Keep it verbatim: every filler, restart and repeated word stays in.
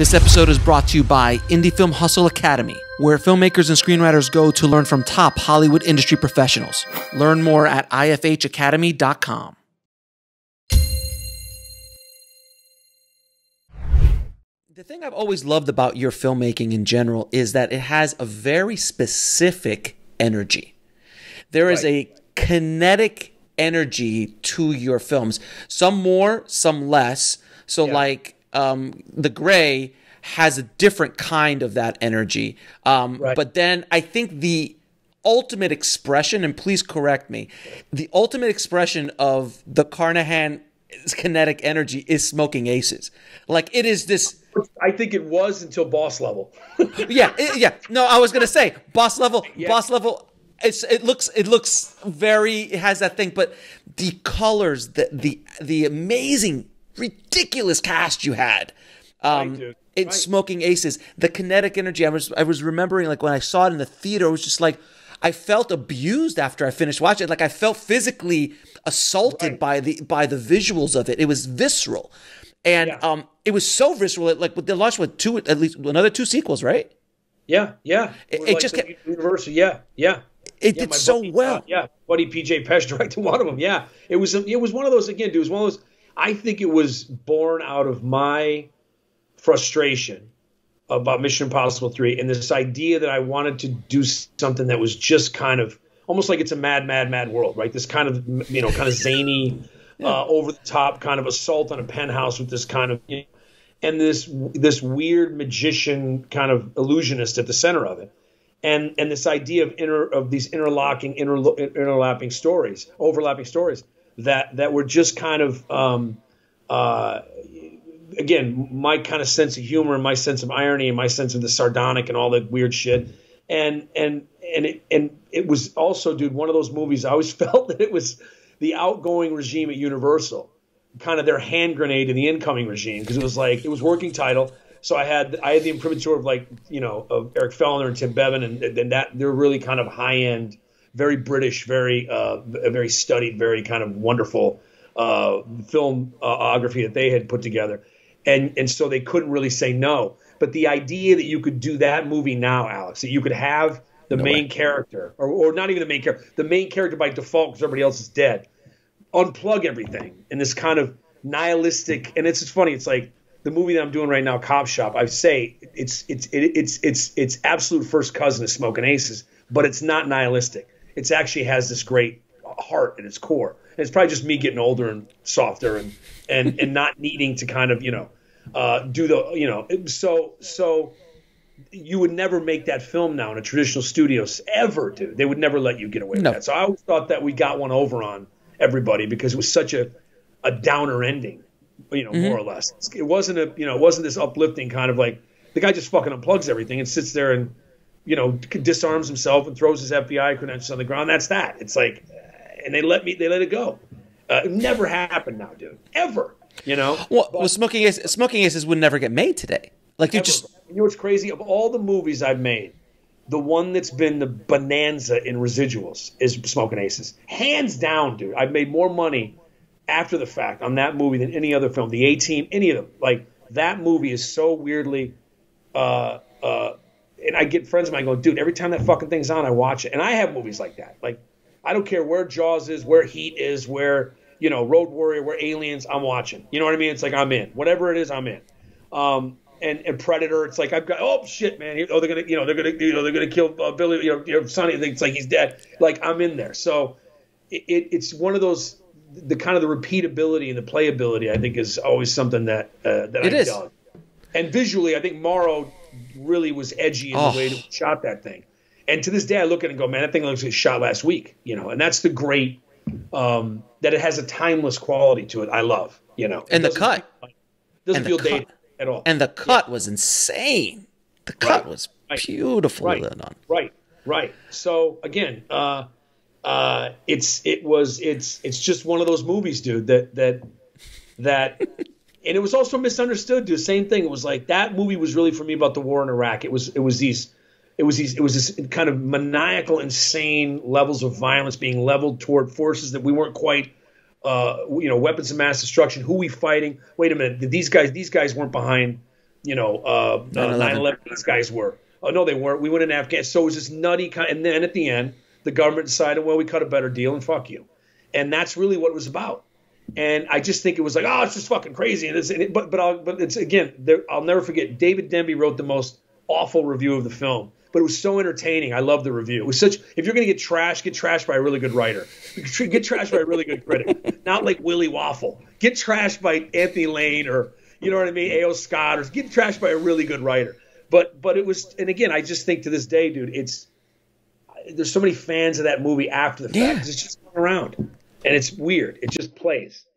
This episode is brought to you by Indie Film Hustle Academy, where filmmakers and screenwriters go to learn from top Hollywood industry professionals. Learn more at i f h academy dot com. The thing I've always loved about your filmmaking in general is that it has a very specific energy. There right. is a kinetic energy to your films, some more, some less. So yeah. like um, The Gray has a different kind of that energy. Um, right. But then I think the ultimate expression, and please correct me, the ultimate expression of the Carnahan kinetic energy is Smokin' Aces. Like it is this... I think it was until Boss Level. yeah, it, yeah. No, I was gonna say Boss Level. Yeah. Boss Level. It's it looks it looks very. It has that thing, but the colors, the the the amazing, ridiculous cast you had. Um, right, it's right. Smokin' Aces. The kinetic energy. I was I was remembering like when I saw it in the theater. It was just like I felt abused after I finished watching it. Like I felt physically assaulted right. by the by the visuals of it. It was visceral. And yeah. um, it was so visceral. It, like they launched with two, at least another two sequels, right? Yeah, yeah. It, it like just kept, Universal. Yeah, yeah. It yeah, did so buddy, well. Uh, yeah, buddy P J Pesce directed one of them. Yeah, it was. It was one of those again. Dude, it was one of those. I think it was born out of my frustration about Mission Impossible three and this idea that I wanted to do something that was just kind of almost like It's a Mad Mad Mad World, right? This kind of you know kind of zany. Uh, over the top kind of assault on a penthouse with this kind of, you know, and this this weird magician kind of illusionist at the center of it, and and this idea of inter of these interlocking interlo interlapping stories, overlapping stories that that were just kind of um, uh, again my kind of sense of humor and my sense of irony and my sense of the sardonic and all that weird shit, and and and it and it was also, dude, one of those movies I always felt that it was. The outgoing regime at Universal, kind of their hand grenade to the incoming regime, because it was like it was working title. So I had I had the imprimatur of like you know of Eric Fellner and Tim Bevan, and then that they're really kind of high end, very British, very uh, very studied, very kind of wonderful uh, filmography that they had put together, and and so they couldn't really say no. But the idea that you could do that movie now, Alex, that you could have the no main way. character, or, or not even the main character, the main character by default because everybody else is dead. Unplug everything in this kind of nihilistic, and it's just funny. It's like the movie that I'm doing right now, Cop Shop. I say it's it's it, it's it's it's absolute first cousin of Smokin' Aces, but it's not nihilistic. It actually has this great heart at its core. And it's probably just me getting older and softer, and and and not needing to kind of you know uh, do the you know so so. You would never make that film now in a traditional studio ever, dude. They would never let you get away with no. that. So I always thought that we got one over on everybody because it was such a, a downer ending, you know, mm-hmm. more or less. It wasn't a, you know, it wasn't this uplifting kind of like the guy just fucking unplugs everything and sits there and, you know, disarms himself and throws his F B I credentials on the ground. That's that. It's like, and they let me, they let it go. Uh, it never happened now, dude. Ever, you know. Well, but, well Smokin' Aces, Smokin' Aces would never get made today. Like you just. You know what's crazy? Of all the movies I've made, the one that's been the bonanza in residuals is Smokin' Aces. Hands down, dude. I've made more money after the fact on that movie than any other film. The A-Team, any of them. Like, that movie is so weirdly uh, – uh, and I get friends of mine going, dude, every time that fucking thing's on, I watch it. And I have movies like that. Like, I don't care where Jaws is, where Heat is, where, you know, Road Warrior, where Aliens, I'm watching. You know what I mean? It's like I'm in. Whatever it is, I'm in. Um And, and Predator, it's like I've got oh shit, man. Oh, they're gonna you know they're gonna you know they're gonna kill uh, Billy, you know, you know Sonny. It's like he's dead. Like I'm in there. So it, it it's one of those the kind of the repeatability and the playability I think is always something that uh, that I've done. And visually, I think Morrow really was edgy in oh. the way that we shot that thing. And to this day, I look at it and go, man, that thing looks like it shot last week. You know, and that's the great um, that it has a timeless quality to it. I love you know. And the cut doesn't feel dated. At all. And the cut yeah. was insane. The cut right. was beautiful. Right. Right. right, right. So again, uh, uh, it's it was it's it's just one of those movies, dude. That that that, and it was also misunderstood. Dude, same thing. It was like that movie was really for me about the war in Iraq. It was it was these it was these it was this kind of maniacal, insane levels of violence being leveled toward forces that we weren't quite. Uh, you know, weapons of mass destruction. Who we fighting? Wait a minute. These guys, these guys weren't behind you know, uh, nine eleven these guys were. Oh, no, they weren't. We went in Afghanistan. So it was this nutty kind of, and then at the end, the government decided, well, we cut a better deal and fuck you. And that's really what it was about. And I just think it was like, oh, it's just fucking crazy. And it's, and it, but but I'll, but it's again, there, I'll never forget. David Denby wrote the most awful review of the film, but it was so entertaining. I loved the review. It was such. If you're going to get trashed, get trashed by a really good writer. Get trashed by a really good critic, not like Willie Waffle. Get trashed by Anthony Lane or you know what I mean, A O Scott, or get trashed by a really good writer. But but it was, and again, I just think to this day, dude, it's there's so many fans of that movie after the fact. Yeah. It's just around. And it's weird. It just plays.